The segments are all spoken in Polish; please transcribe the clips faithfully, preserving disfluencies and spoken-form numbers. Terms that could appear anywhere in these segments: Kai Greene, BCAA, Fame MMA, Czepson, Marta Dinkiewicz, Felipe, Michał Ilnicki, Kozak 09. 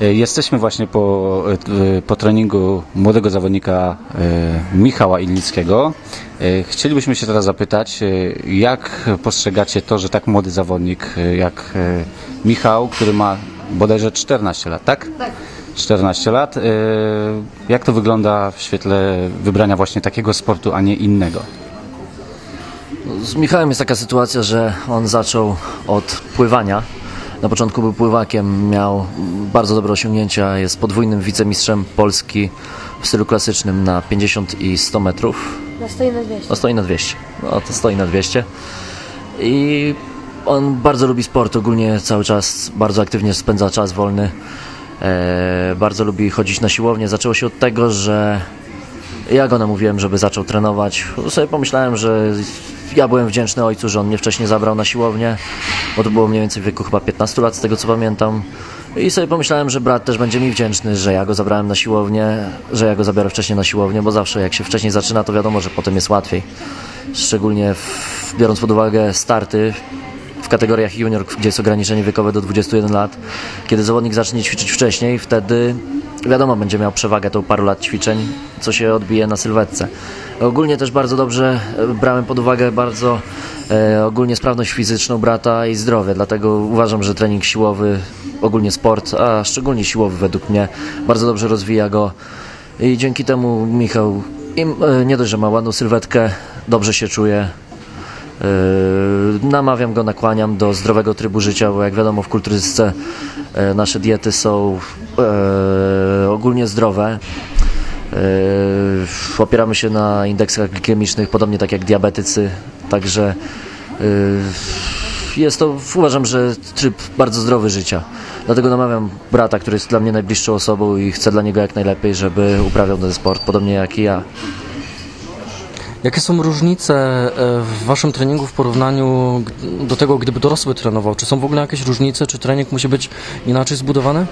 Jesteśmy właśnie po, po treningu młodego zawodnika Michała Ilnickiego. Chcielibyśmy się teraz zapytać, jak postrzegacie to, że tak młody zawodnik jak Michał, który ma bodajże czternaście lat, tak? Tak. czternaście lat. Jak to wygląda w świetle wybrania właśnie takiego sportu, a nie innego? Z Michałem jest taka sytuacja, że on zaczął od pływania. Na początku był pływakiem, miał bardzo dobre osiągnięcia, jest podwójnym wicemistrzem Polski w stylu klasycznym na pięćdziesiąt i sto metrów. Na sto i na dwieście. Na sto i na dwieście. No to sto i na dwieście. I on bardzo lubi sport, ogólnie cały czas bardzo aktywnie spędza czas wolny. Eee, bardzo lubi chodzić na siłownię. Zaczęło się od tego, że ja go namówiłem, żeby zaczął trenować. Sobie pomyślałem, że ja byłem wdzięczny ojcu, że on mnie wcześniej zabrał na siłownię, bo to było mniej więcej w wieku chyba piętnastu lat, z tego co pamiętam. I sobie pomyślałem, że brat też będzie mi wdzięczny, że ja go zabrałem na siłownię, że ja go zabiorę wcześniej na siłownię, bo zawsze jak się wcześniej zaczyna, to wiadomo, że potem jest łatwiej. Szczególnie w, biorąc pod uwagę starty w kategoriach junior, gdzie jest ograniczenie wiekowe do dwudziestu jeden lat. Kiedy zawodnik zacznie ćwiczyć wcześniej, wtedy wiadomo, będzie miał przewagę tą paru lat ćwiczeń, co się odbije na sylwetce. Ogólnie też bardzo dobrze brałem pod uwagę bardzo e, ogólnie sprawność fizyczną brata i zdrowie, dlatego uważam, że trening siłowy, ogólnie sport, a szczególnie siłowy według mnie, bardzo dobrze rozwija go i dzięki temu Michał im, e, nie dość, że ma ładną sylwetkę, dobrze się czuje. Yy, namawiam go, nakłaniam do zdrowego trybu życia, bo jak wiadomo w kulturystyce yy, nasze diety są yy, ogólnie zdrowe. Yy, opieramy się na indeksach glikemicznych, podobnie tak jak diabetycy, także yy, jest to, uważam, że tryb bardzo zdrowy życia. Dlatego namawiam brata, który jest dla mnie najbliższą osobą i chcę dla niego jak najlepiej, żeby uprawiał ten sport, podobnie jak i ja. Jakie są różnice w waszym treningu w porównaniu do tego, gdyby dorosły trenował? Czy są w ogóle jakieś różnice? Czy trening musi być inaczej zbudowany?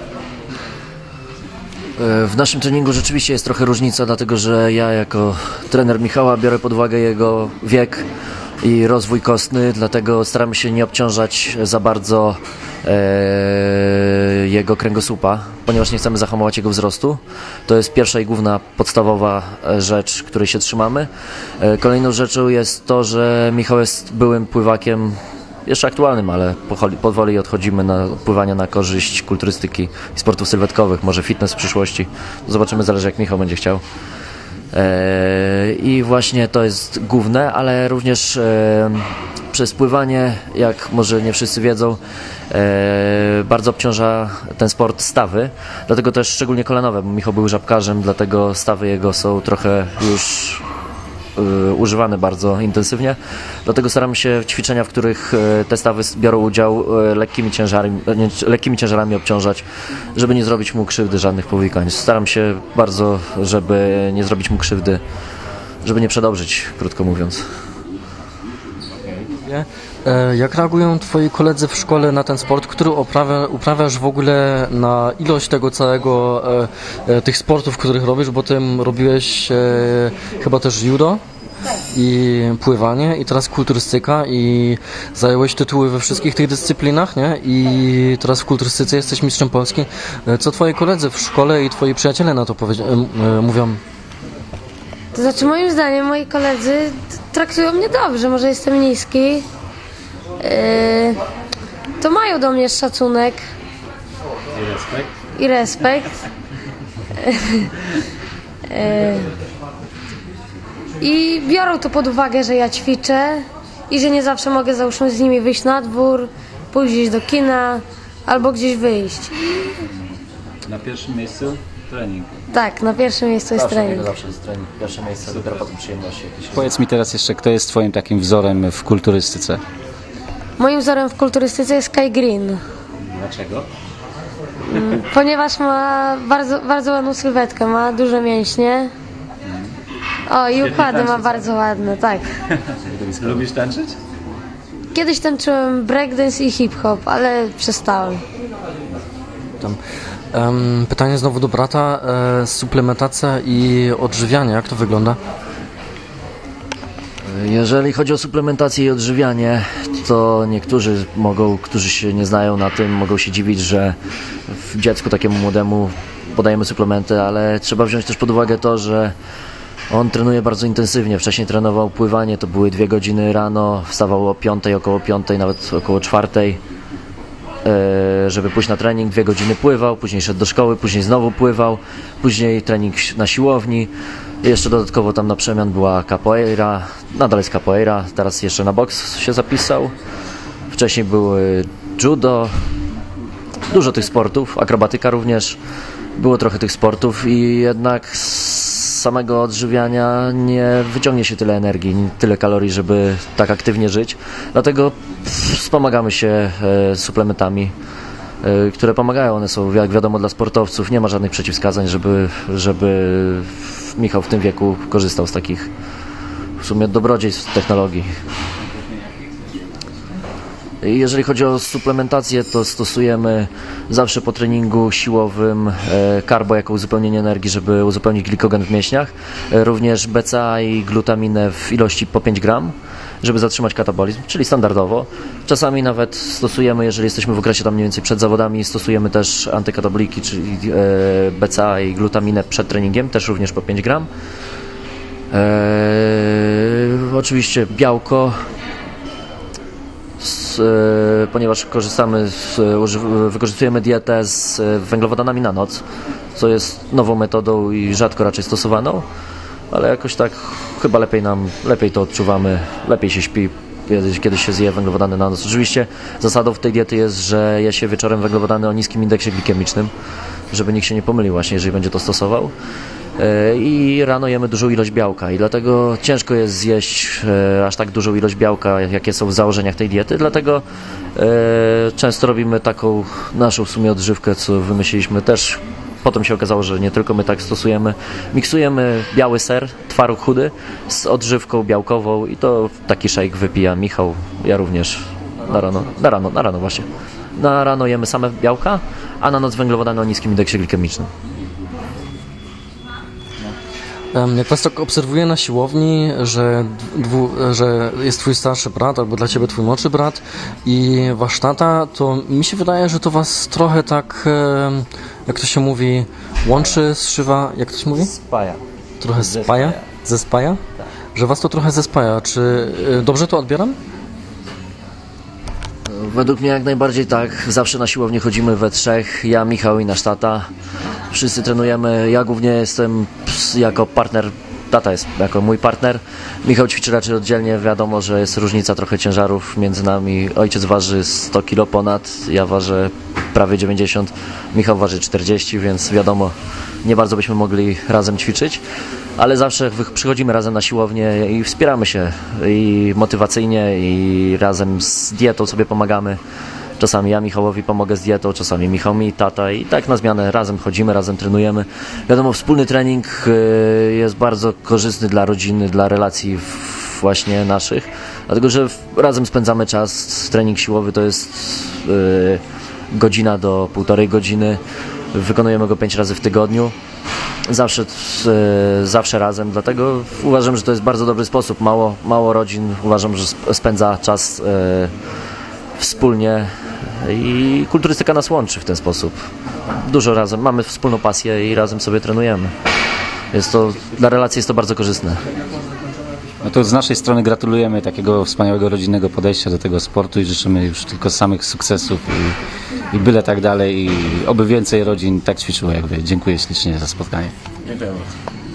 W naszym treningu rzeczywiście jest trochę różnica, dlatego że ja jako trener Michała biorę pod uwagę jego wiek i rozwój kostny, dlatego staramy się nie obciążać za bardzo e, jego kręgosłupa, ponieważ nie chcemy zahamować jego wzrostu. To jest pierwsza i główna podstawowa rzecz, której się trzymamy. E, kolejną rzeczą jest to, że Michał jest byłym pływakiem, jeszcze aktualnym, ale powoli, powoli odchodzimy na pływania na korzyść kulturystyki i sportów sylwetkowych, może fitness w przyszłości. Zobaczymy, zależy jak Michał będzie chciał. I właśnie to jest główne, ale również przez pływanie, jak może nie wszyscy wiedzą, bardzo obciąża ten sport stawy, dlatego też szczególnie kolanowe, bo Michał był żabkarzem, dlatego stawy jego są trochę już używane bardzo intensywnie, dlatego staramy się ćwiczenia, w których te stawy biorą udział, lekkimi ciężarami, lekkimi ciężarami obciążać, żeby nie zrobić mu krzywdy, żadnych powikłań. Staram się bardzo, żeby nie zrobić mu krzywdy, żeby nie przedobrzyć, krótko mówiąc. Jak reagują twoi koledzy w szkole na ten sport, który uprawia, uprawiasz w ogóle, na ilość tego całego, tych sportów, których robisz, bo tym robiłeś chyba też judo i pływanie i teraz kulturystyka i zająłeś tytuły we wszystkich tych dyscyplinach, nie? I teraz w kulturystyce jesteś mistrzem Polski. Co twoi koledzy w szkole i twoi przyjaciele na to mówią? To znaczy, moim zdaniem moi koledzy traktują mnie dobrze, może jestem niski, yy, to mają do mnie szacunek i respekt, I respekt. yy, i biorą to pod uwagę, że ja ćwiczę i że nie zawsze mogę załóżmy z nimi wyjść na dwór, pójść gdzieś do kina albo gdzieś wyjść. Na pierwszym miejscu trening. Tak, na pierwszym miejscu jest trening. Zawsze jest trening. Pierwsze miejsce, dopiero potem przyjemności. Powiedz mi teraz jeszcze, kto jest twoim takim wzorem w kulturystyce? Moim wzorem w kulturystyce jest Kai Greene. Dlaczego? Ponieważ ma bardzo, bardzo ładną sylwetkę, ma duże mięśnie. O, i układy ma bardzo ładne, tak. Lubisz tańczyć? Kiedyś tańczyłem breakdance i hip-hop, ale przestałem. Tam. Pytanie znowu do brata, suplementacja i odżywianie, jak to wygląda? Jeżeli chodzi o suplementację i odżywianie, to niektórzy mogą, którzy się nie znają na tym, mogą się dziwić, że w dziecku takiemu młodemu podajemy suplementy, ale trzeba wziąć też pod uwagę to, że on trenuje bardzo intensywnie. Wcześniej trenował pływanie, to były dwie godziny rano, wstawał o piątej, około piątej, nawet około czwartej, żeby pójść na trening, dwie godziny pływał, później szedł do szkoły, później znowu pływał, później trening na siłowni, jeszcze dodatkowo tam na przemian była capoeira, nadal jest capoeira, teraz jeszcze na boks się zapisał, wcześniej były judo, dużo tych sportów, akrobatyka również, było trochę tych sportów i jednak z samego odżywiania nie wyciągnie się tyle energii, tyle kalorii, żeby tak aktywnie żyć, dlatego wspomagamy się e, suplementami, e, które pomagają, one są jak wiadomo dla sportowców, nie ma żadnych przeciwwskazań, żeby, żeby Michał w tym wieku korzystał z takich w sumie dobrodziejstw technologii. Jeżeli chodzi o suplementację, to stosujemy zawsze po treningu siłowym karbo jako uzupełnienie energii, żeby uzupełnić glikogen w mięśniach. Również B C A i glutaminę w ilości po pięć gramów, żeby zatrzymać katabolizm, czyli standardowo. Czasami nawet stosujemy, jeżeli jesteśmy w okresie tam mniej więcej przed zawodami, stosujemy też antykataboliki, czyli B C A i glutaminę przed treningiem, też również po pięć gramów. Eee, oczywiście białko. Ponieważ korzystamy, z, wykorzystujemy dietę z węglowodanami na noc, co jest nową metodą i rzadko raczej stosowaną, ale jakoś tak chyba lepiej nam, lepiej to odczuwamy, lepiej się śpi, kiedy się zje węglowodany na noc. Oczywiście zasadą w tej diety jest, że je się wieczorem węglowodany o niskim indeksie glikemicznym, żeby nikt się nie pomylił właśnie, jeżeli będzie to stosował. I rano jemy dużą ilość białka i dlatego ciężko jest zjeść aż tak dużą ilość białka, jakie są w założeniach tej diety, dlatego często robimy taką naszą w sumie odżywkę, co wymyśliliśmy też. Potem się okazało, że nie tylko my tak stosujemy. Miksujemy biały ser, twaróg chudy z odżywką białkową i to taki szejk wypija Michał, ja również na rano, na rano, na rano właśnie. Na rano jemy same białka, a na noc węglowodany o niskim indeksie glikemicznym. Jak Was tak obserwuję na siłowni, że, dwu, że jest Twój starszy brat, albo dla Ciebie Twój młodszy brat i Wasz tata, to mi się wydaje, że to Was trochę tak, jak to się mówi, łączy, zszywa, jak to się mówi? Spaja. Trochę spaja? Zespaja? Tak. Że Was to trochę zespaja. Czy dobrze to odbieram? Według mnie jak najbardziej tak. Zawsze na siłownię chodzimy we trzech, ja, Michał i nasz tata. Wszyscy trenujemy, ja głównie jestem jako partner, tata jest jako mój partner, Michał ćwiczy raczej oddzielnie, wiadomo, że jest różnica trochę ciężarów między nami, ojciec waży sto kilo ponad, ja ważę prawie dziewięćdziesiąt, Michał waży czterdzieści, więc wiadomo, nie bardzo byśmy mogli razem ćwiczyć, ale zawsze przychodzimy razem na siłownię i wspieramy się i motywacyjnie i razem z dietą sobie pomagamy. Czasami ja Michałowi pomogę z dietą, czasami Michał mi, tata i tak na zmianę razem chodzimy, razem trenujemy. Wiadomo, wspólny trening jest bardzo korzystny dla rodziny, dla relacji właśnie naszych, dlatego że razem spędzamy czas. Trening siłowy to jest godzina do półtorej godziny, wykonujemy go pięć razy w tygodniu. Zawsze, zawsze razem, dlatego uważam, że to jest bardzo dobry sposób. Mało, mało rodzin uważam, że spędza czas wspólnie i kulturystyka nas łączy w ten sposób. Dużo razem, mamy wspólną pasję i razem sobie trenujemy. Jest to, dla relacji jest to bardzo korzystne. No to z naszej strony gratulujemy takiego wspaniałego rodzinnego podejścia do tego sportu i życzymy już tylko samych sukcesów i, i byle tak dalej i oby więcej rodzin tak ćwiczyło jak wy. Dziękuję ślicznie za spotkanie. Dziękuję bardzo.